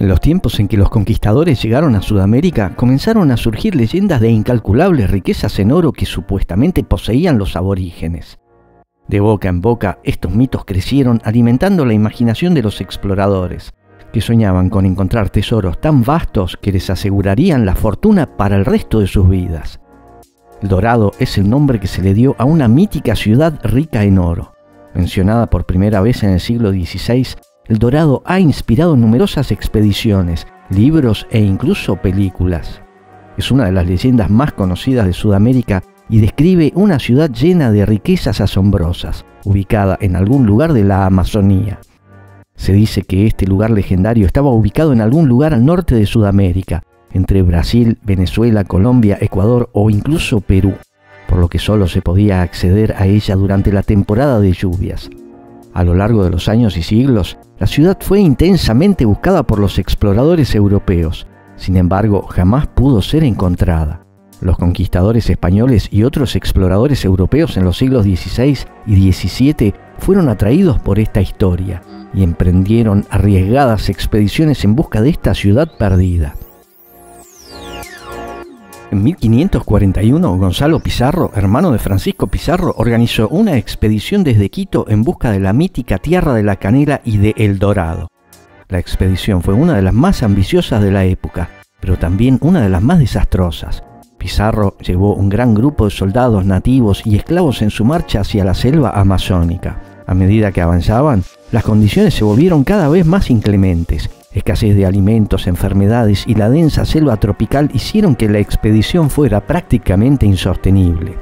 En los tiempos en que los conquistadores llegaron a Sudamérica, comenzaron a surgir leyendas de incalculables riquezas en oro que supuestamente poseían los aborígenes. De boca en boca, estos mitos crecieron alimentando la imaginación de los exploradores, que soñaban con encontrar tesoros tan vastos que les asegurarían la fortuna para el resto de sus vidas. El Dorado es el nombre que se le dio a una mítica ciudad rica en oro. Mencionada por primera vez en el siglo XVI, El Dorado ha inspirado numerosas expediciones, libros e incluso películas. Es una de las leyendas más conocidas de Sudamérica y describe una ciudad llena de riquezas asombrosas, ubicada en algún lugar de la Amazonía. Se dice que este lugar legendario estaba ubicado en algún lugar al norte de Sudamérica, entre Brasil, Venezuela, Colombia, Ecuador o incluso Perú, por lo que solo se podía acceder a ella durante la temporada de lluvias. A lo largo de los años y siglos, la ciudad fue intensamente buscada por los exploradores europeos, sin embargo, jamás pudo ser encontrada. Los conquistadores españoles y otros exploradores europeos en los siglos XVI y XVII fueron atraídos por esta historia y emprendieron arriesgadas expediciones en busca de esta ciudad perdida. En 1541, Gonzalo Pizarro, hermano de Francisco Pizarro, organizó una expedición desde Quito en busca de la mítica Tierra de la Canela y de El Dorado. La expedición fue una de las más ambiciosas de la época, pero también una de las más desastrosas. Pizarro llevó un gran grupo de soldados nativos y esclavos en su marcha hacia la selva amazónica. A medida que avanzaban, las condiciones se volvieron cada vez más inclementes. Escasez de alimentos, enfermedades y la densa selva tropical hicieron que la expedición fuera prácticamente insostenible.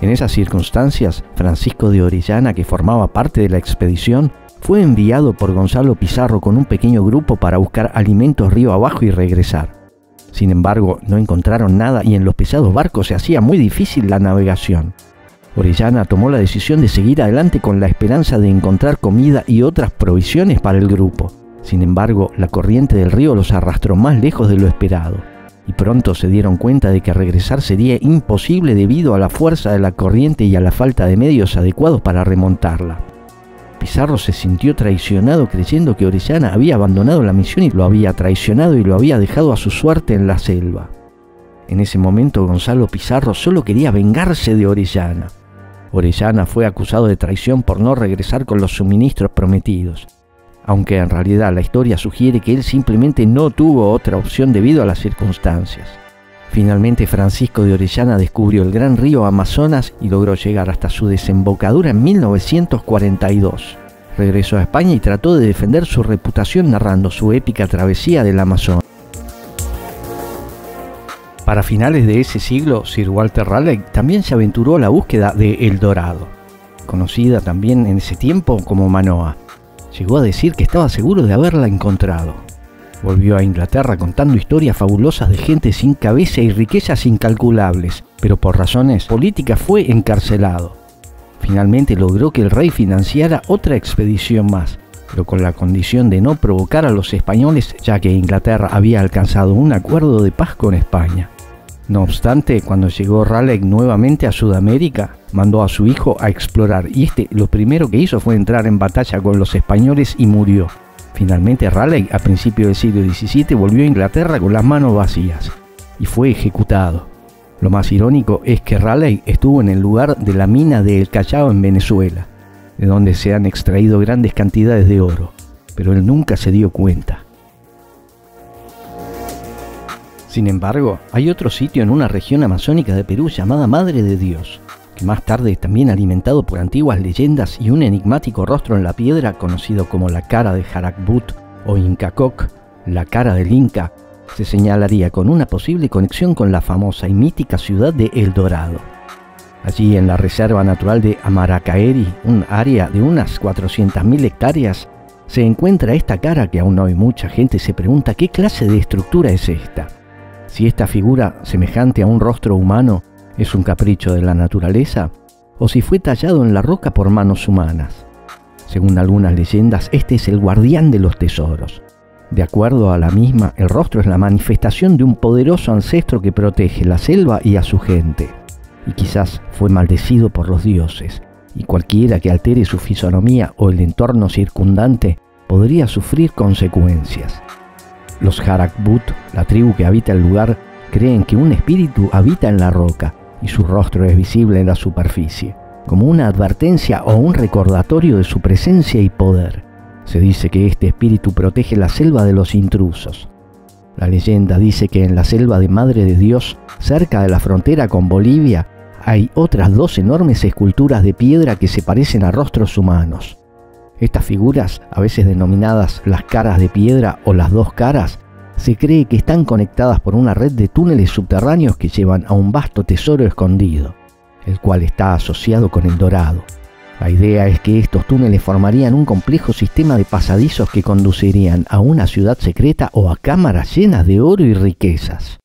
En esas circunstancias, Francisco de Orellana, que formaba parte de la expedición, fue enviado por Gonzalo Pizarro con un pequeño grupo para buscar alimentos río abajo y regresar. Sin embargo, no encontraron nada y en los pesados barcos se hacía muy difícil la navegación. Orellana tomó la decisión de seguir adelante con la esperanza de encontrar comida y otras provisiones para el grupo. Sin embargo, la corriente del río los arrastró más lejos de lo esperado, y pronto se dieron cuenta de que regresar sería imposible debido a la fuerza de la corriente y a la falta de medios adecuados para remontarla. Pizarro se sintió traicionado creyendo que Orellana había abandonado la misión y lo había traicionado y lo había dejado a su suerte en la selva. En ese momento Gonzalo Pizarro solo quería vengarse de Orellana. Orellana fue acusado de traición por no regresar con los suministros prometidos, aunque en realidad la historia sugiere que él simplemente no tuvo otra opción debido a las circunstancias. Finalmente Francisco de Orellana descubrió el gran río Amazonas y logró llegar hasta su desembocadura en 1942. Regresó a España y trató de defender su reputación narrando su épica travesía del Amazonas. Para finales de ese siglo, Sir Walter Raleigh también se aventuró a la búsqueda de El Dorado, conocida también en ese tiempo como Manoa. Llegó a decir que estaba seguro de haberla encontrado. Volvió a Inglaterra contando historias fabulosas de gente sin cabeza y riquezas incalculables, pero por razones políticas fue encarcelado. Finalmente logró que el rey financiara otra expedición más, pero con la condición de no provocar a los españoles, ya que Inglaterra había alcanzado un acuerdo de paz con España. No obstante, cuando llegó Raleigh nuevamente a Sudamérica, mandó a su hijo a explorar y este lo primero que hizo fue entrar en batalla con los españoles y murió. Finalmente Raleigh, a principios del siglo XVII, volvió a Inglaterra con las manos vacías y fue ejecutado. Lo más irónico es que Raleigh estuvo en el lugar de la mina de El Callao en Venezuela, de donde se han extraído grandes cantidades de oro, pero él nunca se dio cuenta. Sin embargo, hay otro sitio en una región amazónica de Perú llamada Madre de Dios, que más tarde es también alimentado por antiguas leyendas y un enigmático rostro en la piedra conocido como la cara de Harakbut o Incacoc, la cara del Inca, se señalaría con una posible conexión con la famosa y mítica ciudad de El Dorado. Allí, en la reserva natural de Amarakaeri, un área de unas 400.000 hectáreas, se encuentra esta cara que aún hoy mucha gente se pregunta qué clase de estructura es esta. Si esta figura, semejante a un rostro humano, es un capricho de la naturaleza, o si fue tallado en la roca por manos humanas. Según algunas leyendas, este es el guardián de los tesoros. De acuerdo a la misma, el rostro es la manifestación de un poderoso ancestro que protege la selva y a su gente, y quizás fue maldecido por los dioses, y cualquiera que altere su fisonomía o el entorno circundante podría sufrir consecuencias. Los Harakbut, la tribu que habita el lugar, creen que un espíritu habita en la roca y su rostro es visible en la superficie, como una advertencia o un recordatorio de su presencia y poder. Se dice que este espíritu protege la selva de los intrusos. La leyenda dice que en la selva de Madre de Dios, cerca de la frontera con Bolivia, hay otras dos enormes esculturas de piedra que se parecen a rostros humanos. Estas figuras, a veces denominadas las caras de piedra o las dos caras, se cree que están conectadas por una red de túneles subterráneos que llevan a un vasto tesoro escondido, el cual está asociado con El Dorado. La idea es que estos túneles formarían un complejo sistema de pasadizos que conducirían a una ciudad secreta o a cámaras llenas de oro y riquezas.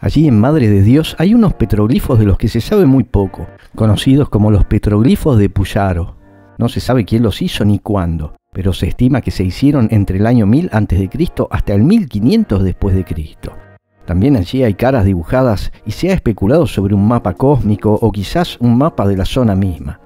Allí en Madre de Dios hay unos petroglifos de los que se sabe muy poco, conocidos como los petroglifos de Puyaro. No se sabe quién los hizo ni cuándo, pero se estima que se hicieron entre el año 1000 a.C. hasta el 1500 después de Cristo. También allí hay caras dibujadas y se ha especulado sobre un mapa cósmico o quizás un mapa de la zona misma.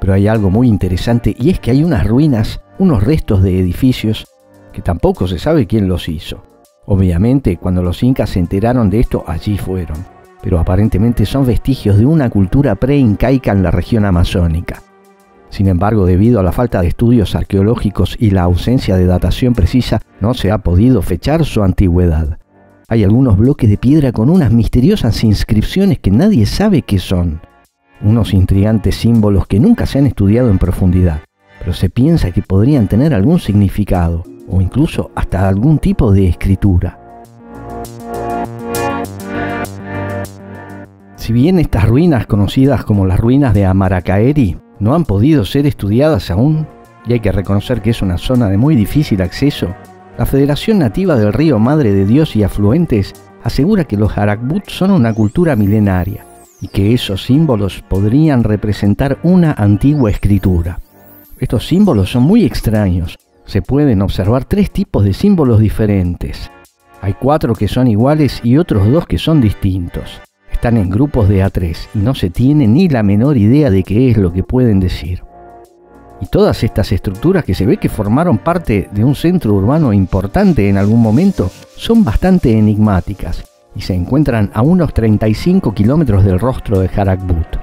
Pero hay algo muy interesante y es que hay unas ruinas, unos restos de edificios que tampoco se sabe quién los hizo. Obviamente, cuando los incas se enteraron de esto, allí fueron, pero aparentemente son vestigios de una cultura preincaica en la región amazónica. Sin embargo, debido a la falta de estudios arqueológicos y la ausencia de datación precisa, no se ha podido fechar su antigüedad. Hay algunos bloques de piedra con unas misteriosas inscripciones que nadie sabe qué son. Unos intrigantes símbolos que nunca se han estudiado en profundidad, pero se piensa que podrían tener algún significado, o incluso hasta algún tipo de escritura. Si bien estas ruinas, conocidas como las ruinas de Amarakaeri, no han podido ser estudiadas aún, y hay que reconocer que es una zona de muy difícil acceso, la Federación Nativa del Río Madre de Dios y afluentes asegura que los Harakbut son una cultura milenaria y que esos símbolos podrían representar una antigua escritura. Estos símbolos son muy extraños. Se pueden observar tres tipos de símbolos diferentes. Hay cuatro que son iguales y otros dos que son distintos. Están en grupos de A3 y no se tiene ni la menor idea de qué es lo que pueden decir. Y todas estas estructuras que se ve que formaron parte de un centro urbano importante en algún momento son bastante enigmáticas y se encuentran a unos 35 kilómetros del rostro de Harakbut.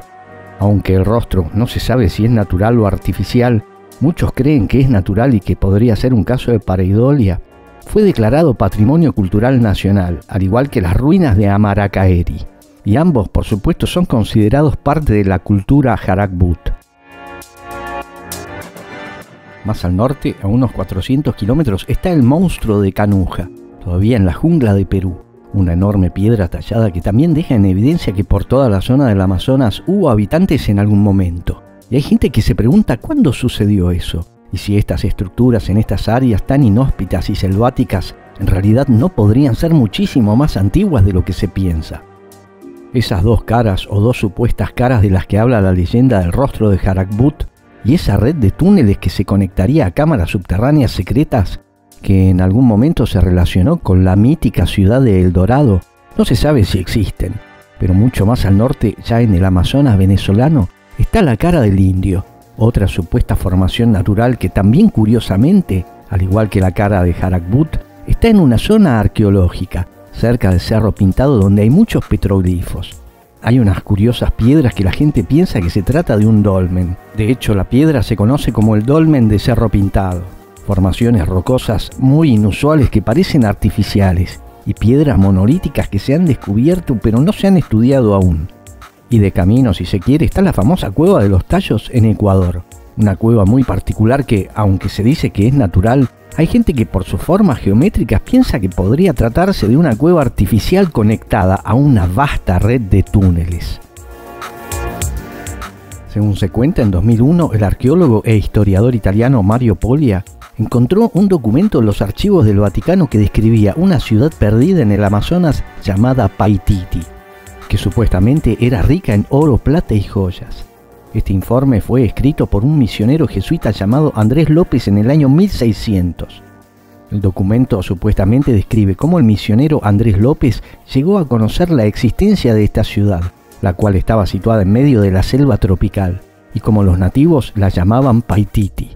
Aunque el rostro no se sabe si es natural o artificial, muchos creen que es natural y que podría ser un caso de pareidolia, fue declarado Patrimonio Cultural Nacional, al igual que las ruinas de Amarakaeri, y ambos por supuesto son considerados parte de la cultura Harakbut. Más al norte, a unos 400 kilómetros, está el monstruo de Canuja, todavía en la jungla de Perú, una enorme piedra tallada que también deja en evidencia que por toda la zona del Amazonas hubo habitantes en algún momento. Y hay gente que se pregunta cuándo sucedió eso, y si estas estructuras en estas áreas tan inhóspitas y selváticas en realidad no podrían ser muchísimo más antiguas de lo que se piensa. Esas dos caras o dos supuestas caras de las que habla la leyenda del rostro de Harakbut y esa red de túneles que se conectaría a cámaras subterráneas secretas que en algún momento se relacionó con la mítica ciudad de El Dorado, no se sabe si existen, pero mucho más al norte, ya en el Amazonas venezolano, está la cara del indio, otra supuesta formación natural que también curiosamente, al igual que la cara de Harakbut, está en una zona arqueológica, cerca del Cerro Pintado donde hay muchos petroglifos. Hay unas curiosas piedras que la gente piensa que se trata de un dolmen. De hecho, la piedra se conoce como el dolmen de Cerro Pintado. Formaciones rocosas muy inusuales que parecen artificiales y piedras monolíticas que se han descubierto pero no se han estudiado aún. Y de camino, si se quiere, está la famosa Cueva de los Tallos en Ecuador. Una cueva muy particular que, aunque se dice que es natural, hay gente que por sus formas geométricas piensa que podría tratarse de una cueva artificial conectada a una vasta red de túneles. Según se cuenta, en 2001, el arqueólogo e historiador italiano Mario Polia encontró un documento en los archivos del Vaticano que describía una ciudad perdida en el Amazonas llamada Paititi, que supuestamente era rica en oro, plata y joyas. Este informe fue escrito por un misionero jesuita llamado Andrés López en el año 1600. El documento supuestamente describe cómo el misionero Andrés López llegó a conocer la existencia de esta ciudad, la cual estaba situada en medio de la selva tropical, y como los nativos la llamaban Paititi.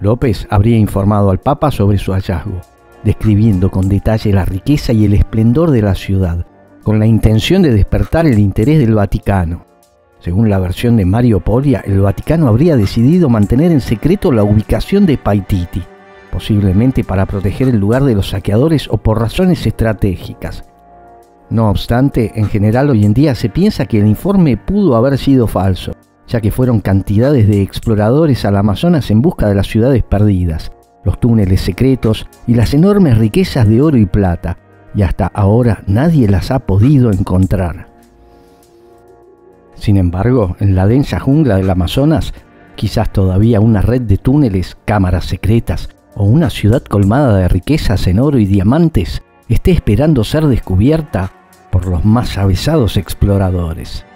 López habría informado al Papa sobre su hallazgo, describiendo con detalle la riqueza y el esplendor de la ciudad, con la intención de despertar el interés del Vaticano. Según la versión de Mario Polia, el Vaticano habría decidido mantener en secreto la ubicación de Paititi, posiblemente para proteger el lugar de los saqueadores o por razones estratégicas. No obstante, en general hoy en día se piensa que el informe pudo haber sido falso, ya que fueron cantidades de exploradores al Amazonas en busca de las ciudades perdidas, los túneles secretos y las enormes riquezas de oro y plata, y hasta ahora nadie las ha podido encontrar. Sin embargo, en la densa jungla del Amazonas, quizás todavía una red de túneles, cámaras secretas o una ciudad colmada de riquezas en oro y diamantes esté esperando ser descubierta por los más avezados exploradores.